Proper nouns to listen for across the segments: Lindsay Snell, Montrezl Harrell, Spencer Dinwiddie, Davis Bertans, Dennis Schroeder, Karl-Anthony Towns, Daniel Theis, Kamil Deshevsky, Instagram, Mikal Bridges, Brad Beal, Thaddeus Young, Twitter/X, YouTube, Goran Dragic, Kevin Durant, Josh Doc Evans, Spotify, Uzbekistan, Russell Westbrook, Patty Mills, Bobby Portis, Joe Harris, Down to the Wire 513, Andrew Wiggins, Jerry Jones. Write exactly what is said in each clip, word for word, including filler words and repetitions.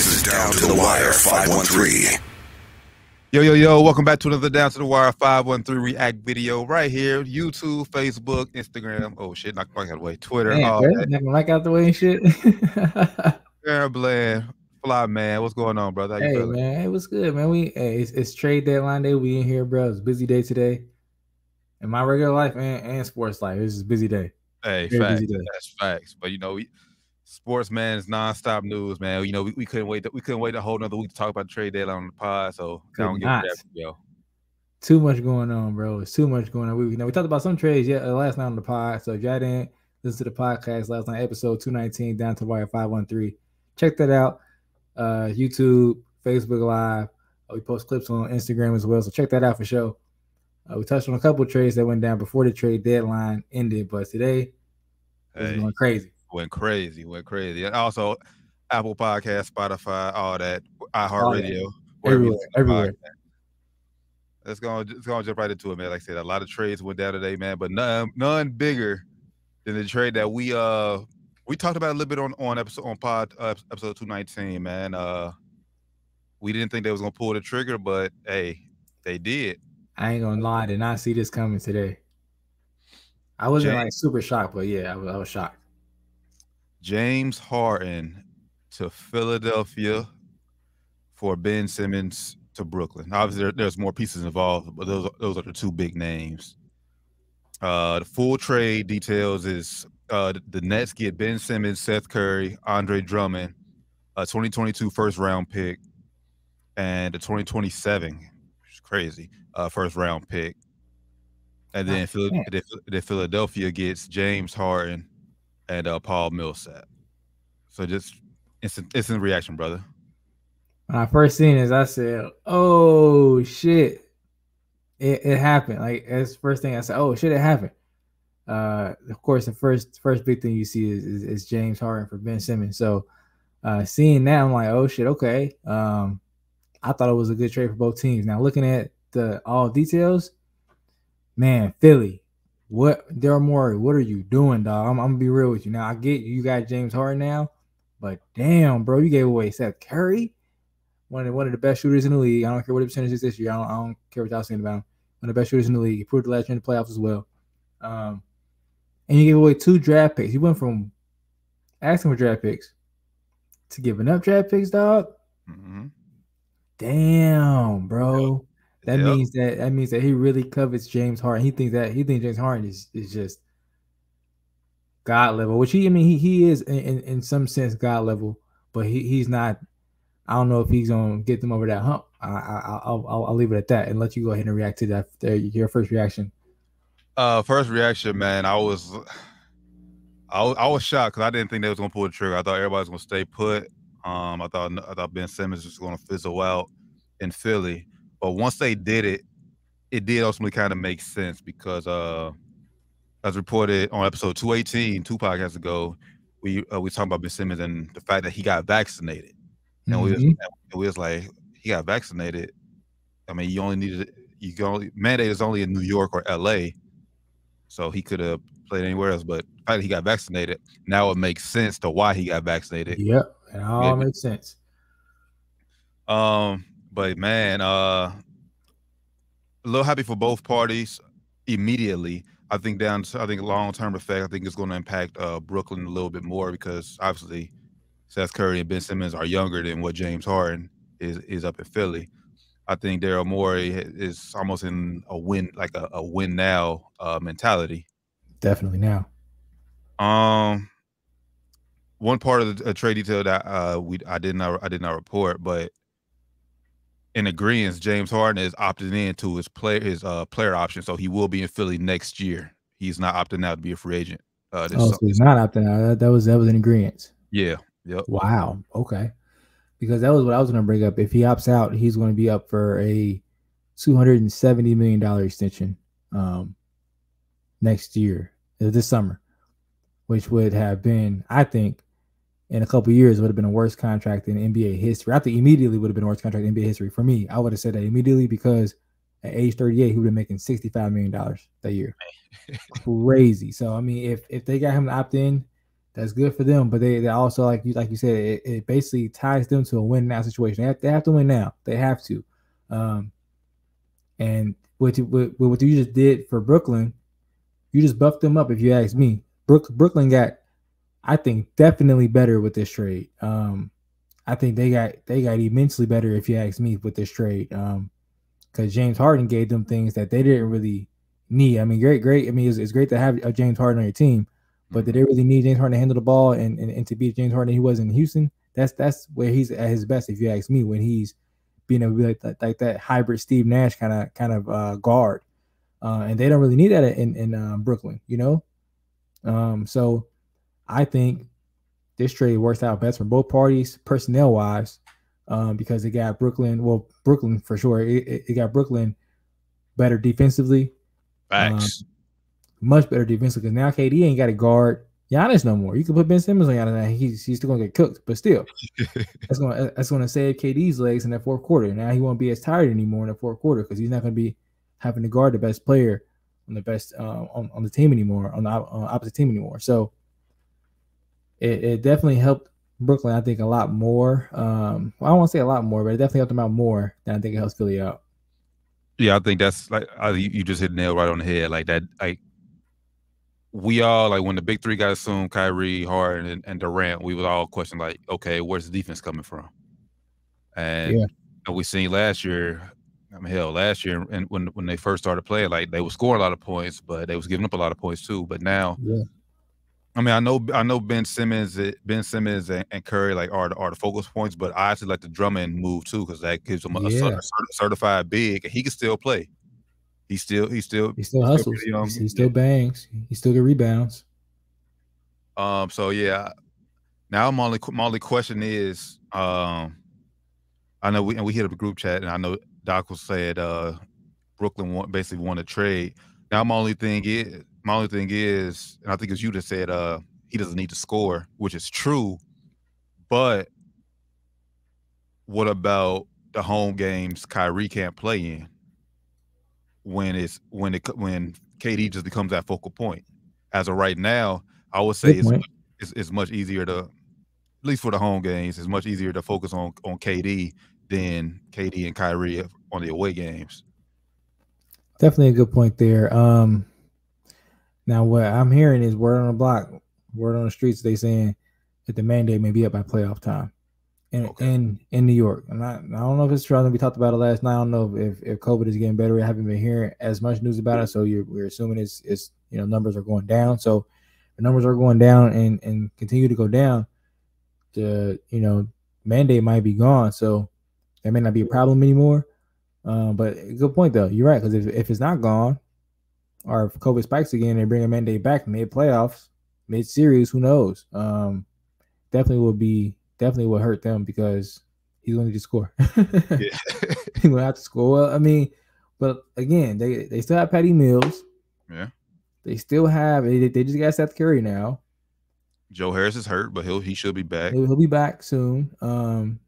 This is Down to the Wire five one three. Yo, yo, yo, welcome back to another Down to the Wire five one three React video right here. YouTube, Facebook, Instagram. Oh, shit, knocked my out of the way. Twitter. Man, all that. Knocked my out the way and shit. Aaron Bland, Fly Man, what's going on, brother? How hey, you man, it was good, man. We hey, it's, it's trade deadline day. We in here, bro. It's a busy day today. In my regular life and, and sports life, it's just a busy day. Hey, facts. Busy day. That's facts. But, you know, we... Sports, man, is nonstop news, man. You know, we, we couldn't wait. To, we couldn't wait a whole another week to talk about the trade deadline on the pod. So I don't give a crap, yo. Too much going on, bro. It's too much going on. We you know we talked about some trades yeah last night on the pod. So if y'all didn't listen to the podcast last night, episode two nineteen, Down to Wire five one three. Check that out. Uh, YouTube, Facebook Live. Uh, we post clips on Instagram as well. So check that out for sure. Uh, we touched on a couple of trades that went down before the trade deadline ended, but today hey. It's going crazy. Went crazy, went crazy. And also, Apple Podcasts, Spotify, all that, iHeartRadio, everywhere, everywhere. Let's go, let's go jump right into it, man. Like I said, a lot of trades went down today, man, but none, none bigger than the trade that we uh we talked about a little bit on on episode on pod uh, episode two nineteen, man. Uh, we didn't think they was gonna pull the trigger, but hey, they did. I ain't gonna lie, did not see this coming today. I wasn't James, like super shocked, but yeah, I was, I was shocked. James Harden to Philadelphia for Ben Simmons to Brooklyn. Obviously, there, there's more pieces involved, but those, those are the two big names. Uh, the full trade details is uh, the Nets get Ben Simmons, Seth Curry, Andre Drummond, a twenty twenty-two first-round pick, and a twenty twenty-seven, which is crazy, uh, first-round pick. And then oh, the Philadelphia gets James Harden and uh, Paul Millsap. So just instant, instant reaction, brother. When I first seen this, I said, oh, shit. It, it happened. Like, that's the first thing I said, oh, shit, it happened. Uh, of course, the first first big thing you see is, is, is James Harden for Ben Simmons. So uh, seeing that, I'm like, oh, shit, okay. Um, I thought it was a good trade for both teams. Now, looking at the all details, man, Philly. What, Daryl Morey, what are you doing, dog? I'm, I'm going to be real with you. Now, I get you, you got James Harden now, but damn, bro, you gave away Seth Curry, one of, the, one of the best shooters in the league. I don't care what the percentage is this year. I don't, I don't care what y'all saying about him. One of the best shooters in the league. He proved the last year in the playoffs as well. Um, and you gave away two draft picks. You went from asking for draft picks to giving up draft picks, dog. Mm-hmm. Damn, bro. That yep. means that that means that he really covets James Harden. He thinks that he thinks James Harden is, is just God level, which he I mean he he is in, in, in some sense God level, but he, he's not. I don't know if he's gonna get them over that hump. I, I I'll, I'll I'll leave it at that and let you go ahead and react to that. There, your first reaction. Uh, first reaction, man. I was I I was shocked because I didn't think they was gonna pull the trigger. I thought everybody was gonna stay put. Um, I thought I thought Ben Simmons was gonna fizzle out in Philly. But once they did it, it did ultimately kind of make sense because, uh, as reported on episode two eighteen, two podcasts ago, we uh, we talked about Ben Simmons and the fact that he got vaccinated. And mm-hmm. we, was, we was like, he got vaccinated. I mean, you only needed you can only mandate is only in New York or L A, so he could have played anywhere else. But the fact that he got vaccinated now it makes sense to why he got vaccinated. Yep, it all yeah. makes sense. Um. But man, uh, a little happy for both parties immediately. I think down to, I think long-term effect, I think it's going to impact uh, Brooklyn a little bit more because obviously Seth Curry and Ben Simmons are younger than what James Harden is is up in Philly. I think Daryl Morey is almost in a win, like a, a win now uh, mentality. Definitely now. Um, one part of the trade detail that uh, we I did not I did not report, but in agreement, James Harden is opting in to his player his uh player option, so he will be in Philly next year. He's not opting out to be a free agent. Uh, this oh, so he's not opting out. That, that was that was an agreement. Yeah. Yep. Wow. Okay. Because that was what I was going to bring up. If he opts out, he's going to be up for a two hundred and seventy million dollar extension um next year, this summer, which would have been, I think, in a couple of years, would have been the worst contract in N B A history. I think immediately would have been the worst contract in N B A history. For me, I would have said that immediately because at age thirty-eight, he would have been making sixty-five million dollars that year. Crazy. So, I mean, if if they got him to opt in That's good for them, but they, they also, like you like you said, it, it basically ties them to a win now situation. They have, they have to win now. They have to. Um, and what you, what, what you just did for Brooklyn, you just buffed them up. If you ask me, Brook, Brooklyn got, I think, definitely better with this trade. Um, I think they got they got immensely better, if you ask me, with this trade. Um, because James Harden gave them things that they didn't really need. I mean, great, great. I mean, it's, it's great to have a James Harden on your team. But did they really need James Harden to handle the ball and, and, and to be James Harden he was in Houston? That's that's where he's at his best, if you ask me, when he's being able to be like that, like that hybrid Steve Nash kind of kind of uh, guard. Uh, and they don't really need that in in um, Brooklyn, you know. Um, so I think this trade works out best for both parties, personnel wise, um, because it got Brooklyn, well, Brooklyn for sure. It, it, it got Brooklyn better defensively. Facts. Um, Much better defensively, because now K D ain't got to guard Giannis no more. You can put Ben Simmons on Giannis now; he's, he's still gonna get cooked, but still, that's gonna that's gonna save K D's legs in that fourth quarter. Now he won't be as tired anymore in the fourth quarter because he's not gonna be having to guard the best player on the best uh, on on the team anymore, on the on opposite team anymore. So it, it definitely helped Brooklyn, I think, a lot more. Um, well, I don't want to say a lot more, but it definitely helped them out more than I think it helps Philly out. Yeah, I think that's like I, you just hit the nail right on the head, like that, like. We all, like, when the big three got assumed, Kyrie, Harden, and, and Durant, we would all question, like, okay, where's the defense coming from? And, yeah. and we seen last year, I mean, hell, last year, and when when they first started playing, like, they would score a lot of points, but they was giving up a lot of points too. But now, yeah. I mean, I know I know Ben Simmons, Ben Simmons and, and Curry, like, are the, are the focus points, but I actually like the Drummond move too, because that gives him a, yeah. a, a certified big, and he can still play. He still, he still, he still hustles. Still he still bangs. He still get rebounds. Um. So yeah, now my only my only question is, um, I know we and we hit up a group chat, and I know Doc was said, uh, Brooklyn want, basically want to trade. Now my only thing is, my only thing is, and I think it's you that said, uh, he doesn't need to score, which is true, but what about the home games Kyrie can't play in? When it's when it when K D just becomes that focal point. As of right now, I would say it's, it's it's much easier to, at least for the home games, it's much easier to focus on on K D than K D and Kyrie on the away games. Definitely a good point there. Um, now what I'm hearing is word on the block, word on the streets. They saying that the mandate may be up by playoff time. In, okay. in in New York. I'm not, I don't know if it's true. I know we talked about it last night. I don't know if, if COVID is getting better. I haven't been hearing as much news about it. So you're, we're assuming it's, it's, you know, numbers are going down. So the numbers are going down and, and continue to go down. The, you know, mandate might be gone. So that may not be a problem anymore. Um, but good point, though. You're right. Because if, if it's not gone, or if COVID spikes again, they bring a mandate back mid-playoffs, mid-series, who knows? Um, definitely will be Definitely will hurt them because he's going to just score. yeah. He's going to have to score. Well, I mean, but again, they they still have Patty Mills. Yeah. They still have. They, they just got Seth Curry now. Joe Harris is hurt, but he'll he should be back. He'll, he'll be back soon. Um,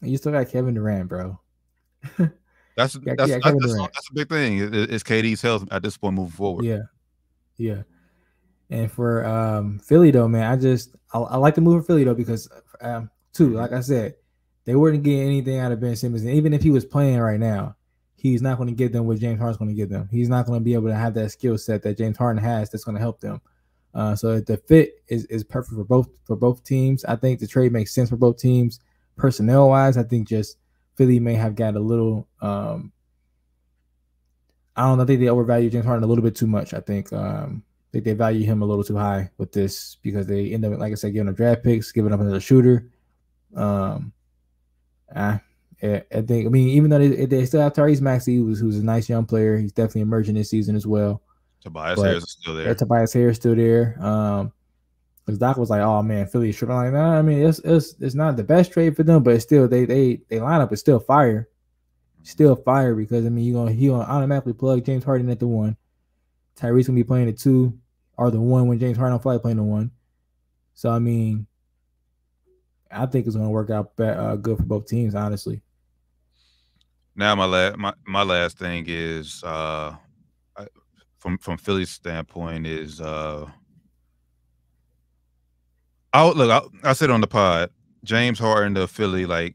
and you still got Kevin Durant, bro. that's that's, got, that's, got that's, that's a big thing. It, it's K D's health at this point moving forward. Yeah. Yeah. And for um Philly though, man, I just I, I like the move for Philly though because um. Too, like I said, they wouldn't get anything out of Ben Simmons. And even if he was playing right now, he's not going to get them what James Harden's going to get them. He's not going to be able to have that skill set that James Harden has that's going to help them. Uh, so the fit is, is perfect for both for both teams. I think the trade makes sense for both teams. Personnel-wise, I think just Philly may have got a little um, – I don't know. I think they overvalue James Harden a little bit too much, I think. Um, I think they value him a little too high with this because they end up, like I said, giving up draft picks, giving up another shooter. Um, I, I think, I mean, even though they, they still have Tyrese Maxey, who's, who's a nice young player, he's definitely emerging this season as well. Tobias Harris is still there. Yeah, Tobias Harris still there. Um, because Doc was like, "Oh man, Philly is tripping." I'm like, no, nah, I mean, it's it's it's not the best trade for them, but it's still they they they lineup is still fire, still fire because I mean you gonna he gonna automatically plug James Harden at the one, Tyrese gonna be playing the two or the one when James Harden on flight playing the one, so I mean. I think it's going to work out uh, good for both teams, honestly. Now my last my, my last thing is uh, I, from from Philly's standpoint is uh, I look. I, I said on the pod, James Harden to Philly. Like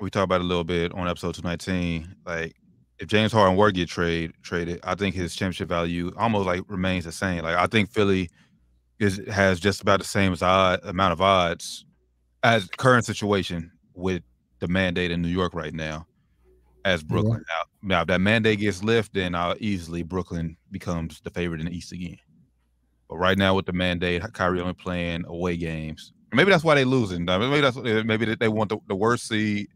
we talked about a little bit on episode two nineteen. Like if James Harden were to get trade traded, I think his championship value almost like remains the same. Like I think Philly is has just about the same as odd amount of odds as current situation with the mandate in New York right now as Brooklyn. Yeah. Now, now if that mandate gets lifted, then I'll easily Brooklyn becomes the favorite in the East again. But right now with the mandate, Kyrie only playing away games. Maybe that's why they're losing. Maybe that's maybe they want the, the worst seed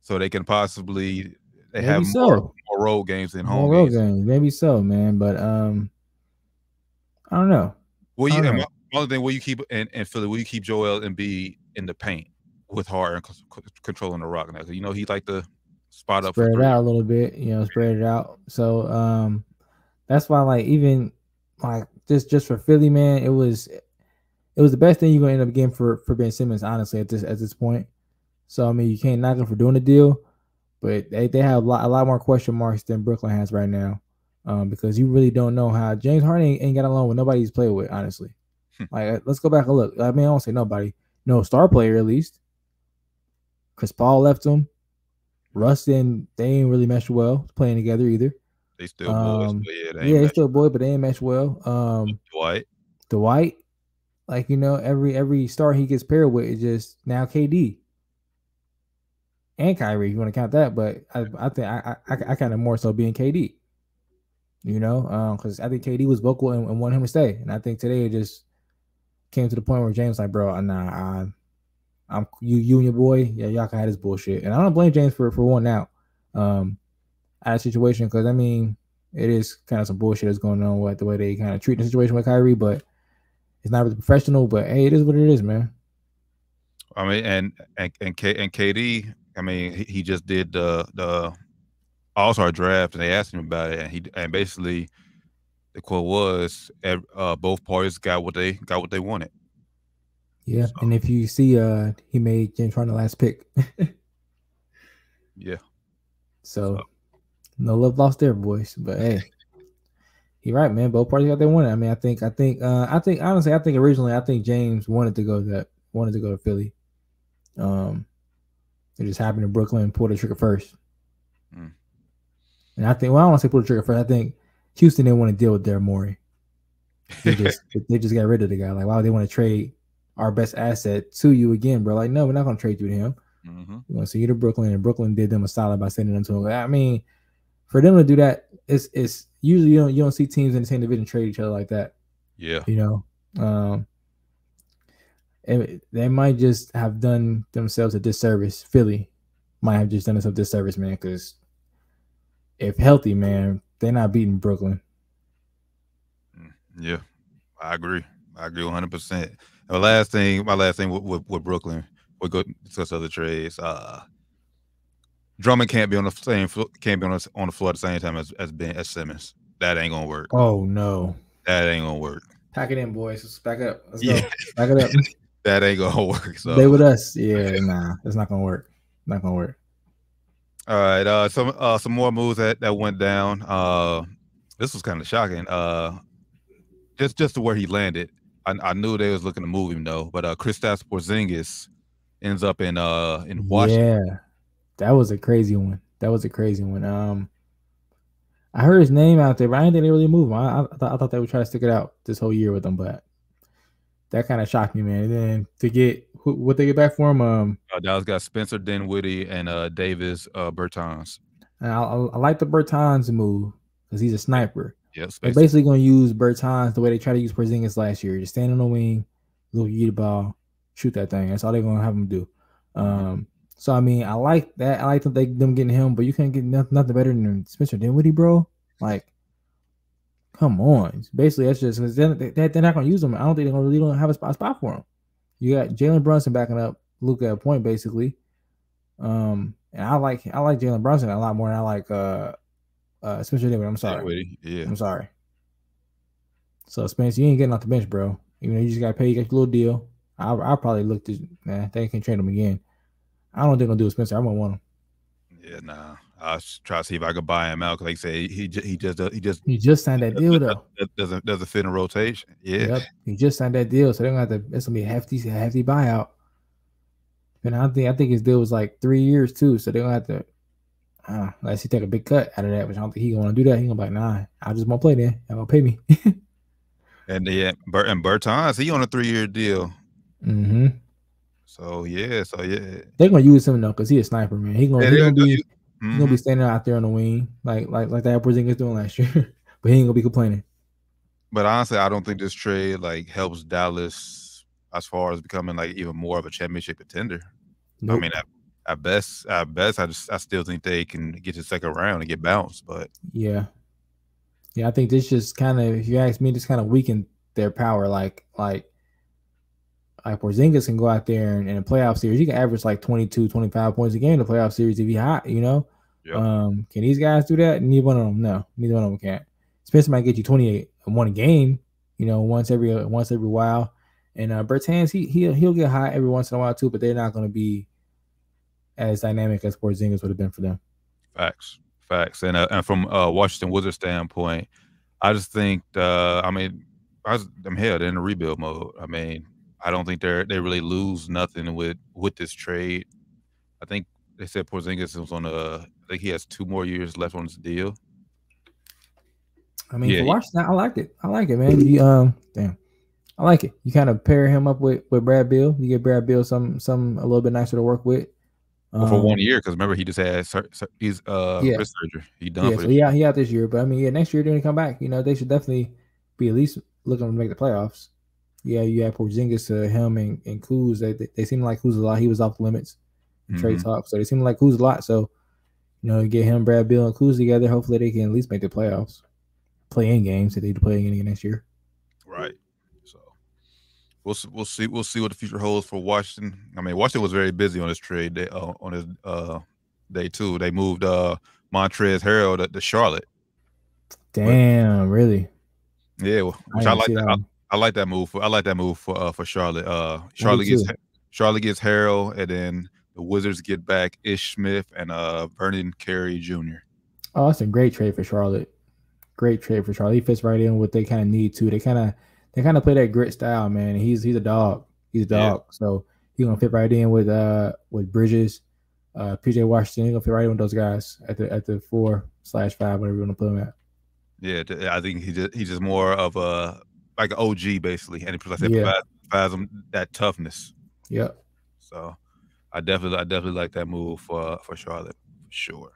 so they can possibly they maybe have so. more, more road games than home more games. road games. Maybe so, man. But um, I don't know. Will you? The only thing will you keep in, in Philly? Will you keep Joel Embiid in the paint with Harden controlling the rock now? You know he like to spot up, spread it out a little bit. You know, spread it out. So um, that's why like even like. Just, just for Philly, man, it was, it was the best thing you're gonna end up getting for for Ben Simmons, honestly, at this at this point. So I mean, you can't knock them for doing the deal, but they, they have a lot a lot more question marks than Brooklyn has right now, um, because you really don't know how James Harden ain't, ain't got along with nobody he's played with, honestly. Hmm. Like, let's go back and look. I mean, I don't say nobody, no star player at least. Chris Paul left him. Russ and they ain't really meshed well playing together either. They still um, boys, but yeah, they, yeah, they still boys, but they ain't match well. Um, Dwight, Dwight, like you know, every every star he gets paired with is just now K D and Kyrie. If you want to count that, but I, I think I I, I kind of more so being K D, you know, because um, I think K D was vocal and, and wanted him to stay, and I think today it just came to the point where James like, bro, nah, I, I'm you you and your boy, yeah, y'all can have this bullshit, and I don't blame James for for one out. Um, Out of situation, because I mean, it is kind of some bullshit that's going on with the way they kind of treat the situation with Kyrie, but it's not really professional. But hey, it is what it is, man. I mean, and and and, K, and K D, I mean, he, he just did the the All Star draft, and they asked him about it, and he and basically the quote was, uh, "Both parties got what they got what they wanted." Yeah, so. And if you see, uh, he made James Harden the last pick. yeah. So. so. No love lost there, boys. But hey, you're right, man. Both parties got their one. I mean, I think, I think, uh, I think, honestly, I think originally, I think James wanted to go that wanted to go to Philly. Um, it just happened in Brooklyn and pulled the trigger first. Mm. And I think, well, I don't want to say pull the trigger first. I think Houston didn't want to deal with Daryl Morey. They just, they just got rid of the guy. Like, why would they want to trade our best asset to you again, bro? Like, no, we're not going to trade you to him. Mm-hmm. We want to see you to Brooklyn, and Brooklyn did them a solid by sending them to him. I mean. For them to do that, it's it's usually you don't you don't see teams in the same division trade each other like that. Yeah, you know, um, it, they might just have done themselves a disservice. Philly might have just done themselves a disservice, man. Because if healthy, man, they're not beating Brooklyn. Yeah, I agree. I agree one hundred percent. The last thing, my last thing with, with, with Brooklyn, we'll go discuss other trades. Uh, Drummond can't be on the same can't be on the, on the floor at the same time as as Ben as Simmons. That ain't gonna work. Oh no, that ain't gonna work. Pack it in, boys. Let's back up. Let's yeah. go. Back it up. That ain't gonna work. So. Stay with us. Yeah, nah, it's not gonna work. Not gonna work. All right. Uh, some uh, some more moves that that went down. Uh, this was kind of shocking. Uh, just just to where he landed. I, I knew they was looking to move him though. But uh, Kristaps Porzingis ends up in uh in Washington. Yeah. That was a crazy one. That was a crazy one. Um, I heard his name out there, but I didn't think they really moved him. I, I, th I thought they would try to stick it out this whole year with him, but that kind of shocked me, man. And then to get who, what they get back for him, um, uh, Dallas got Spencer Dinwiddie and uh, Davis uh, Bertans. And I, I, I like the Bertans move because he's a sniper. Yeah, they're basically going to use Bertans the way they tried to use Porzingis last year. Just stand on the wing, look, you get the ball, shoot that thing. That's all they're going to have him do. Um, mm-hmm. So, I mean, I like that. I like that they, them getting him, but you can't get nothing, nothing better than Spencer Dinwiddie, bro. Like, come on. Basically, that's just because they're, they're not going to use him. I don't think they're going to really don't have a spot, a spot for him. You got Jalen Brunson backing up Luka at point, basically. Um, and I like I like Jalen Brunson a lot more than I like uh, uh, Spencer Dinwiddie. I'm sorry. Yeah. I'm sorry. So, Spencer, you ain't getting off the bench, bro. You know, you just got to pay. You got your little deal. I'll, I'll probably look to, man, they can't trade him again. I don't think they're gonna do it, Spencer. I won't want him. Yeah, nah. I'll try to see if I could buy him out, because like I say, he he just he just he just signed that deal though. Doesn't doesn't fit in rotation. Yeah, yep. He just signed that deal, so they're gonna have to. It's gonna be a hefty hefty buyout. And I think I think his deal was like three years too, so they're gonna have to. Uh, unless he take a big cut out of that, which I don't think he's gonna do that. He's gonna be like, nah, I just won't play then. Y'all gonna pay me. And yeah, Bert and Bertans, he on a three year deal. Mm-hmm. So yeah, so yeah, they're gonna use him though, because he's a sniper, man. He's gonna, yeah, he gonna be use, mm-hmm. he gonna be standing out there on the wing like like like that Porzingis doing last year, but he ain't gonna be complaining. But honestly, I don't think this trade like helps Dallas as far as becoming like even more of a championship contender. Nope. I mean, at, at best, at best, I just I still think they can get to the second round and get bounced. But yeah, yeah, I think this just kind of, if you ask me, just kind of weakened their power. Like like. Like Porzingis can go out there and in a playoff series, he can average like twenty-two, twenty-five points a game in a playoff series if he hot, you know. Yep. Um, can these guys do that? Neither one of them, no, neither one of them can. Spencer might get you twenty-eight in one game, you know, once every once every while. And uh, Bertans, he he'll he'll get hot every once in a while too, but they're not going to be as dynamic as Porzingis would have been for them. Facts, facts, and uh, and from uh, Washington Wizards standpoint, I just think, uh, I mean, I was, I'm hell, they're in the rebuild mode. I mean. I don't think they they really lose nothing with with this trade. I think they said Porzingis was on a. I think he has two more years left on his deal. I mean, yeah, for Washington, I like it. I like it, man. You, um, damn, I like it. You kind of pair him up with with Brad Beal. You get Brad Beal some some a little bit nicer to work with. Um, for one year, because remember he just had sur sur he's uh yeah. wrist surgery. He done. Yeah, for so yeah, he out this year, but I mean, yeah, next year they're gonna come back. You know, they should definitely be at least looking to make the playoffs. Yeah, you have Porzingis to uh, him and, and Kuz. They, they, they seem like Kuz a lot. He was off limits in mm-hmm. trade talk. So they seem like Kuz a lot. So, you know, you get him, Brad Beal, and Kuz together. Hopefully they can at least make the playoffs. Play in games that they need to play in next year. Right. So we'll we'll see we'll see what the future holds for Washington. I mean, Washington was very busy on this trade day, uh, on this uh, day too. They moved uh, Montrezl Harrell to, to Charlotte. Damn, but, really? Yeah, well, which I, I like that. I like that move. For, I like that move for uh, for Charlotte. Uh, Charlotte gets Charlotte gets Harrell, and then the Wizards get back Ish Smith and uh Vernon Carey Junior Oh, that's a great trade for Charlotte. Great trade for Charlotte. He fits right in with what they kind of need to. They kind of they kind of play that grit style, man. He's he's a dog. He's a dog. Yeah. So he's gonna fit right in with uh with Bridges, uh P J Washington. He's gonna fit right in with those guys at the at the four slash five, whatever you want to put him at. Yeah, I think he just he's just more of a like an O G basically, and like I said, yeah. provides, provides them that toughness. Yeah. So, I definitely, I definitely like that move for for Charlotte, for sure.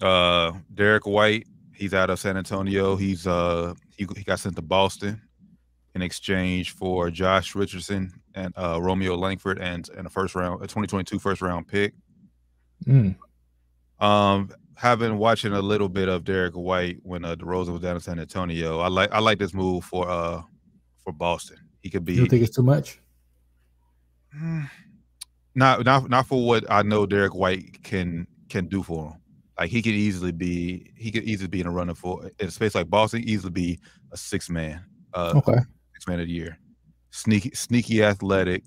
Uh, Derek White, he's out of San Antonio. He's uh he he got sent to Boston in exchange for Josh Richardson and uh, Romeo Langford and and a first round, a twenty twenty-two first round pick. Mm. Um. I've been watching a little bit of Derek White when uh, DeRozan was down in San Antonio. I like I like this move for uh for Boston. He could be. You don't think it's too much? Mm, not not not for what I know Derek White can can do for him. Like he could easily be he could easily be in a running for in a space like Boston. Easily be a six man. Uh, okay. Six man of the year. Sneaky sneaky athletic.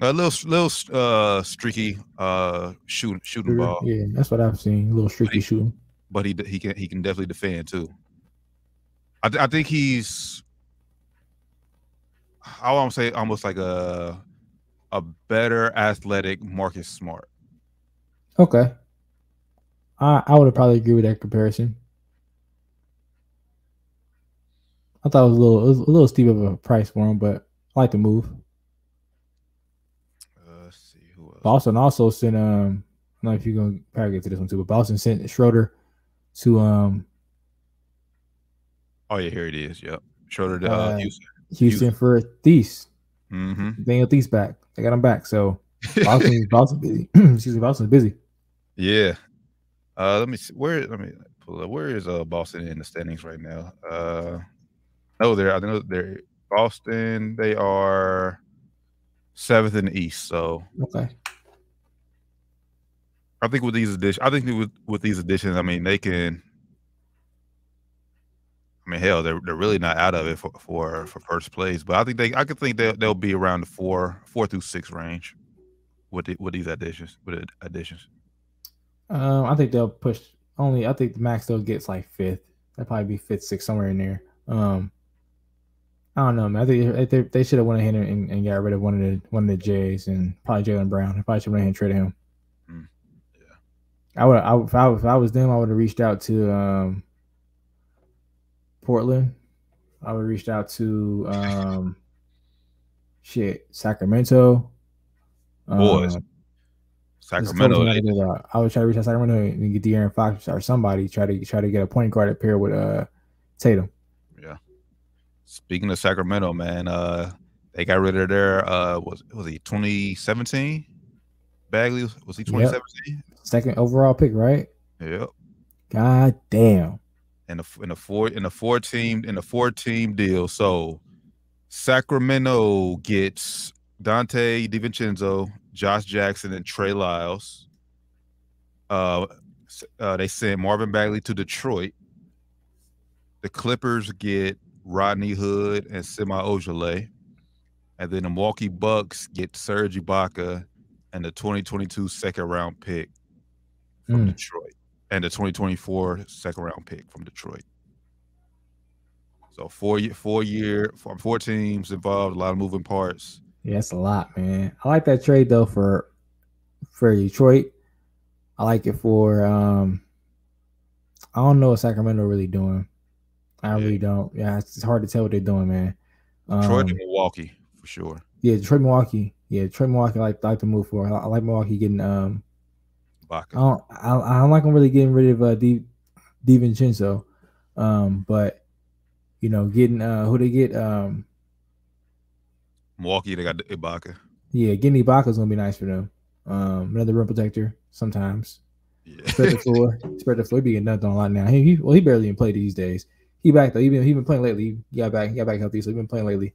A little, little uh, streaky uh, shooting, shooting ball. Yeah, that's what I've seen. A little streaky but he, shooting, but he he can he can definitely defend too. I th I think he's, I want to say almost like a a better athletic Marcus Smart. Okay, I I would have probably agree with that comparison. I thought it was a little it was a little steep of a price for him, but I like the move. Boston also sent um I don't know if you're gonna probably get to this one too, but Boston sent Schroeder to um oh yeah, here it is. Yep. Schroeder to uh, Houston. Houston. Houston for Theis. Mm-hmm. Daniel Theis back. They got him back. So Boston Boston busy. Excuse me, Boston's busy. Yeah. Uh let me see where let me pull up. Where is uh Boston in the standings right now? Uh no, they're I think they're Boston, they are seventh in the East. So okay. I think with these additions, I think with, with these additions, I mean, they can. I mean, hell, they're they're really not out of it for for, for first place, but I think they, I could think they'll, they'll be around the four four through six range, with the, with these additions, with the additions. Um, I think they'll push only. I think the max they'll get's like fifth. They'll probably be fifth, sixth, somewhere in there. Um, I don't know, man. I think they, they should have went ahead and, and got rid of one of the one of the Jays and probably Jaylen Brown. They probably should have went ahead and traded him. Mm, yeah. I would. I if I, if I was them, I would have reached out to um, Portland. I would have reached out to um, shit Sacramento. Boys. Um, Sacramento. I would try to reach out Sacramento and get De'Aaron Fox or somebody. Try to try to get a point guard up here with uh, Tatum. Yeah. Speaking of Sacramento, man, uh, they got rid of their uh, was was he twenty seventeen? Bagley was, was he twenty seventeen? Yep. Second overall pick, right? Yep. God damn. In a in a four in a four team in a four team deal, so Sacramento gets Dante DiVincenzo, Josh Jackson, and Trey Lyles. Uh, uh, they sent Marvin Bagley to Detroit. The Clippers get Rodney Hood and Semi Ojeleye. And then the Milwaukee Bucks get Serge Ibaka and the twenty twenty-two second-round pick from mm. Detroit. And the twenty twenty-four second-round pick from Detroit. So four, four, year, four, four teams involved, a lot of moving parts. Yeah, that's a lot, man. I like that trade though for for Detroit. I like it for um I don't know what Sacramento really doing. I yeah. really don't. Yeah, it's hard to tell what they're doing, man. Um, Detroit and Milwaukee for sure. Yeah, Detroit Milwaukee. Yeah, Detroit Milwaukee I like I like to move for. I, I like Milwaukee getting um Baca. I don't I, I don't like them really getting rid of uh D DiVincenzo. Um, but you know, getting uh who they get um Milwaukee, they got Ibaka. Yeah, getting Ibaka is going to be nice for them. Um, another rim protector sometimes. Yeah. Spread the floor. Spread the floor. He's being dunked on a lot now. He, he Well, he barely even played these days. He back, though. He's been, he been playing lately. He got back, he got back healthy, so he's been playing lately.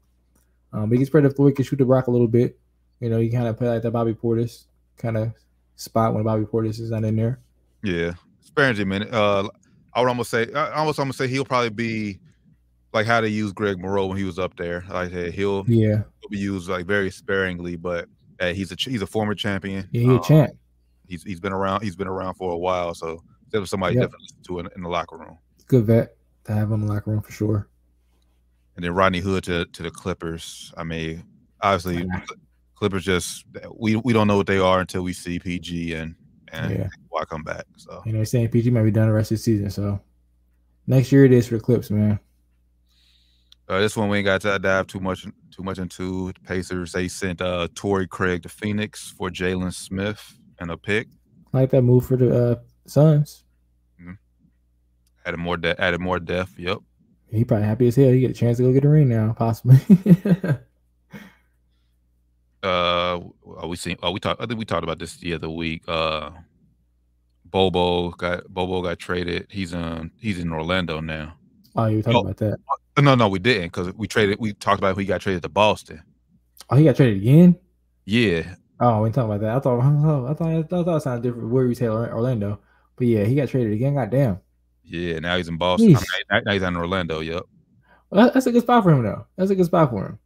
Um, but he can spread the floor. He can shoot the rock a little bit. You know, he kind of play like that Bobby Portis kind of spot when Bobby Portis is not in there. Yeah. Sparingly, man. Uh, I would almost say, I almost almost say he'll probably be like how they used Greg Monroe when he was up there. Like I said, he'll yeah he'll be used like very sparingly, but hey, he's a he's a former champion. Yeah, he's um, a champ. He's he's been around. He's been around for a while, so that was somebody yep. definitely to in, in the locker room. Good vet to have him in the locker room for sure. And then Rodney Hood to to the Clippers. I mean, obviously, yeah. Clippers just we we don't know what they are until we see P G and and yeah. why come back. So you know, saying P G might be done the rest of the season. So next year it is for Clips, man. Uh, this one we ain't got to dive too much too much into. The Pacers, they sent uh, Torrey Craig to Phoenix for Jalen Smith and a pick. I like that move for the uh, Suns. Mm-hmm. Added more de added more depth. Yep. He probably happy as hell. He get a chance to go get a ring now, possibly. uh, are we seeing? Are we talk? I think we talked about this the other week. Uh, Bobo got Bobo got traded. He's in he's in Orlando now. Oh, you were talking oh, about that. No, no, we didn't because we traded. We talked about who he got traded to Boston. Oh, he got traded again. Yeah. Oh, we talking about that. I thought I thought I thought, I thought it sounded different. Where we say Orlando, but yeah, he got traded again. Goddamn. Yeah, now he's in Boston. I mean, now he's in Orlando. Yep. Well, that's a good spot for him, though. That's a good spot for him.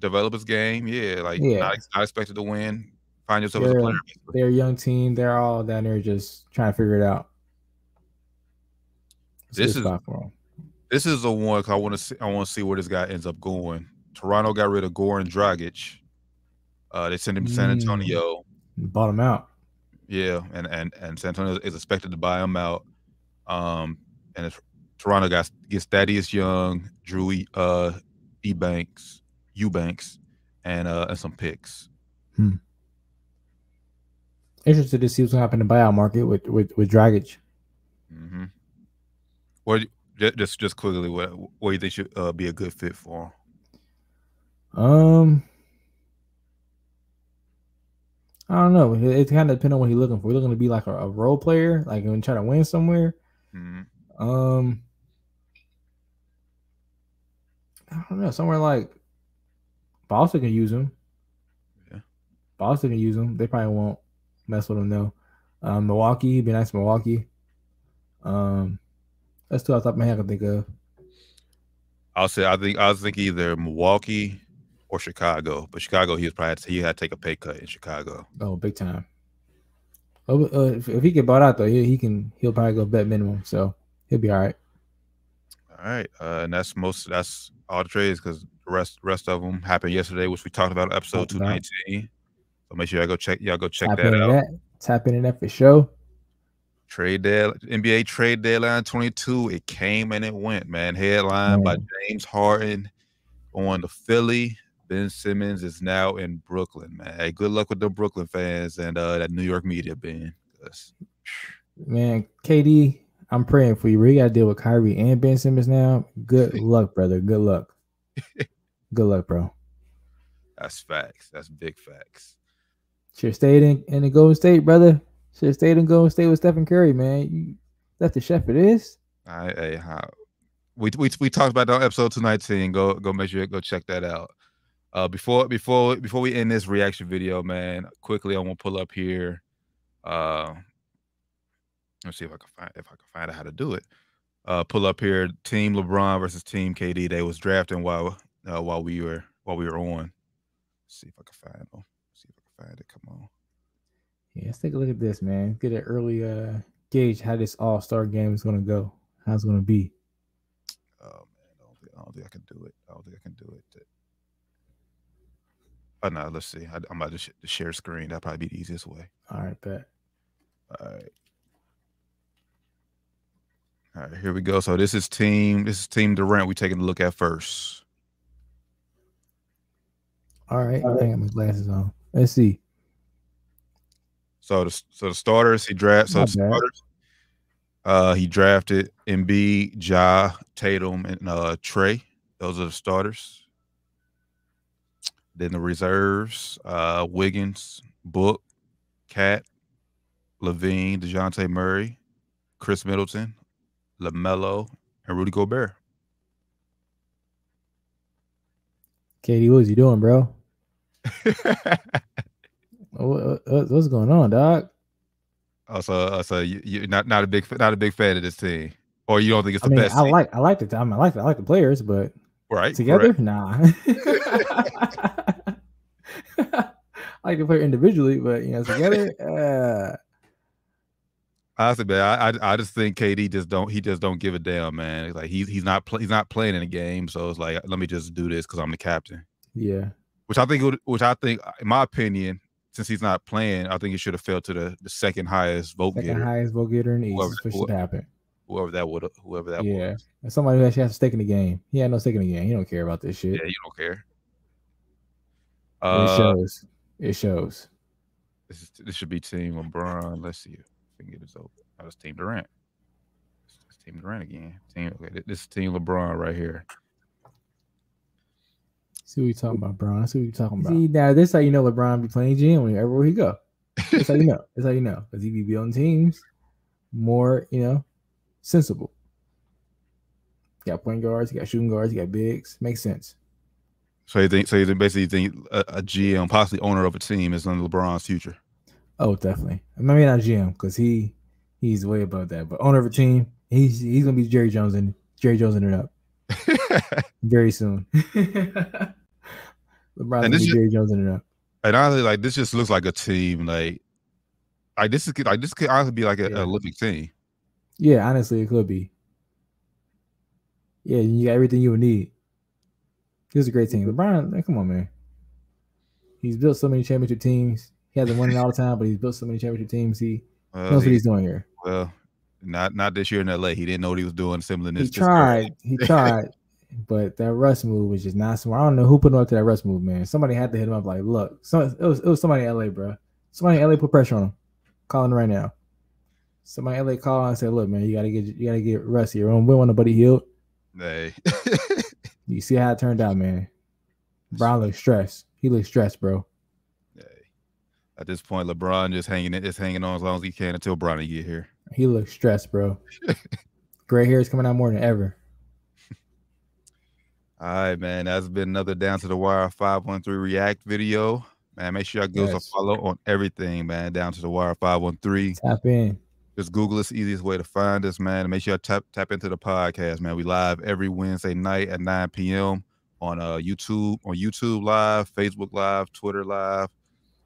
Develop his game. Yeah, like yeah. Not, not expected to win. Find yourself they're, as a player. They're a young team. They're all down there just trying to figure it out. That's this a good is spot for him. This is the one cause I want to see. I want to see where this guy ends up going. Toronto got rid of Goran Dragic. Uh, they sent him to San Antonio. Bought him out. Yeah, and and and San Antonio is expected to buy him out. Um, and it's, Toronto got gets Thaddeus Young, Drew E, uh, Ebanks, Eubanks, and uh, and some picks. Hmm. Interested to see what's going to happen in the buyout market with with with Dragic. Mm-hmm. What? Just, just quickly, what, what do you think should uh, be a good fit for him? Um, I don't know. It, it kind of depends on what he's looking for. He's looking to be like a, a role player, like and try to win somewhere. Mm-hmm. Um, I don't know. Somewhere like Boston can use him. Yeah, Boston can use him. They probably won't mess with him though. Um, Milwaukee, be nice, Milwaukee. Um. That's two I thought my head I can think of. I'll say I think I was thinking either Milwaukee or Chicago, but Chicago he was probably he had to take a pay cut in Chicago. Oh, big time. Uh, if, if he get bought out though, he, he can he'll probably go bet minimum, so he'll be all right. All right, uh, and that's most that's all the trades because the rest rest of them happened yesterday, which we talked about in episode two nineteen. So make sure y'all go check y'all go check Tap that out. That. Tap into that for sure. Trade deal, N B A trade deadline twenty-two. It came and it went, man. Headline man. by James Harden on the Philly. Ben Simmons is now in Brooklyn, man. Hey, good luck with the Brooklyn fans and uh, that New York media, Ben. Man, K D, I'm praying for you. We got to deal with Kyrie and Ben Simmons now. Good luck, brother. Good luck. Good luck, bro. That's facts. That's big facts. Should have stayed in, in the Golden State, brother. Should have stayed in Golden State with Stephen Curry, man. You left the chef it is. All right, hey, how? We, we, we talked about that on episode two nineteen. Go, go make sure go check that out. Uh, before before before we end this reaction video, man, quickly I want to pull up here. Uh, let's see if I can find if I can find out how to do it. Uh, pull up here, Team LeBron versus Team K D. They was drafting while uh, while we were while we were on. Let's see if I can find them. Let's see if I can find it. Come on. Yeah, let's take a look at this, man. Get an early uh, gauge how this All Star game is gonna go. How it's gonna be. Oh man, I don't think I, don't think I can do it. I don't think I can do it. Oh, no, let's see. I, I'm about to sh share screen. That'll probably be the easiest way. All right, bet. All right. All right, here we go. So this is team, this is Team Durant we're taking a look at first. All right. All right. I got my glasses on. Let's see. So the so the starters he drafted. So the starters, uh, he drafted Embiid, Ja, Tatum, and uh Trae. Those are the starters. Then the reserves, uh, Wiggins, Book, Cat, Levine, DeJounte Murray, Chris Middleton, LaMelo, and Rudy Gobert. K D, what is you doing, bro? what, what, what's going on, dog? Oh, so, uh, so you, you're not not a big not a big fan of this team, or you don't think it's the I mean, best? I team? like I like the time. I like I like the players, but. Right together, right. Nah. I can play individually, but you know together. Uh... Honestly, man, I I just think K D just don't he just don't give a damn, man. It's like he's he's not he's not playing in a game, so it's like let me just do this because I'm the captain. Yeah, which I think would, which I think in my opinion, since he's not playing, I think he should have fell to the, the second highest vote second getter, highest vote getter in the East. What should happen? Whoever that would, whoever that yeah. was. Yeah, somebody who actually has a stake in the game. He had no stake in the game. He don't care about this shit. Yeah, you don't care. Uh, it shows. It shows. This is, this should be Team LeBron. Let's see if we can get this over. Oh, it's Team Durant. It's Team Durant again. Team. Okay, this is Team LeBron right here. See what you talking about, Bron. See what you talking about. See, now this is how you know LeBron be playing G M wherever he go. That's how you know. That's how you know because he be building teams more. You know. Sensible. You got point guards, you got shooting guards, you got bigs. Makes sense. So you think? So you think basically, you think a, a G M, possibly owner of a team, is in LeBron's future? Oh, definitely. I mean, not G M because he he's way above that. But owner of a team, he's he's gonna be Jerry Jones and Jerry Jones ended up very soon. LeBron's gonna be just, Jerry Jones ended up. And honestly, like this just looks like a team. Like, like this is like this could honestly be like a, yeah. an Olympic team. Yeah, honestly, it could be. Yeah, you got everything you would need. This is a great team. LeBron, man, come on, man. He's built so many championship teams. He hasn't won it all the time, but he's built so many championship teams. He well, knows he, what he's doing here. Well, not not this year in L A. He didn't know what he was doing. Similar to this. He tried. He tried. But that Russ move was just not smart. I don't know who put him up to that Russ move, man. Somebody had to hit him up like, look, so, it, was, it was somebody in L A, bro. Somebody in L A put pressure on him. Calling right now. Somebody in L A called and said, "Look, man, you gotta get you gotta get Russ here. We want nobody healed." Hey, you see how it turned out, man. Brown looks stressed. He looks stressed, bro. Hey, at this point, LeBron just hanging it, just hanging on as long as he can until Bronny get here. He looks stressed, bro. Gray hair is coming out more than ever. All right, man. That's been another Down to the Wire five one three React video, man. Make sure y'all give us a follow on everything, man. Down to the Wire five one three. Tap in. Just Google us, easiest way to find us, man. And make sure you tap tap into the podcast, man. We live every Wednesday night at nine p m on uh YouTube, on YouTube Live, Facebook Live, Twitter Live,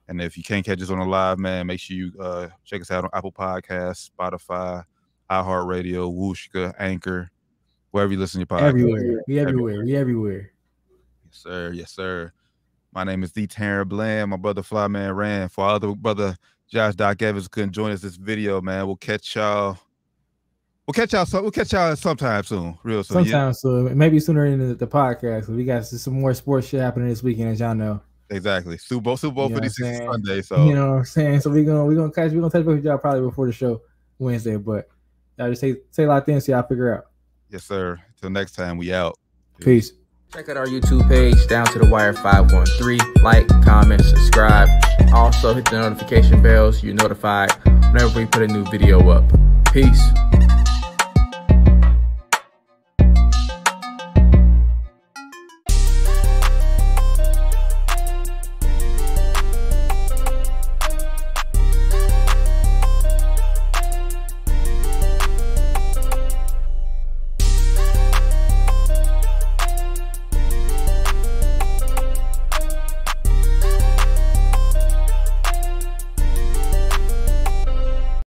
And if you can't catch us on the live, man, make sure you uh, check us out on Apple Podcasts, Spotify, iHeartRadio, Wooshka, Anchor, wherever you listen to your podcast. Everywhere. We everywhere. everywhere. We everywhere. Yes, sir. Yes, sir. My name is D. Terran Bland. My brother Flyman Rand. For our other brother Josh Doc Evans couldn't join us this video, man. We'll catch y'all. We'll catch y'all. We'll catch y'all sometime soon, real soon. Sometime yeah. soon, maybe sooner in the, the podcast. We got some more sports shit happening this weekend, as y'all know. Exactly. Super Bowl, Super Bowl fifty-six is Sunday, so you know what I'm saying. So we're gonna we're gonna catch we're gonna touch up with y'all probably before the show Wednesday, but y'all just say say a lot then, see y'all figure out. Yes, sir. Till next time, we out. Peace. Peace. Check out our YouTube page, Down to the Wire five one three. Like, comment, subscribe, and also hit the notification bell so you're notified whenever we put a new video up. Peace.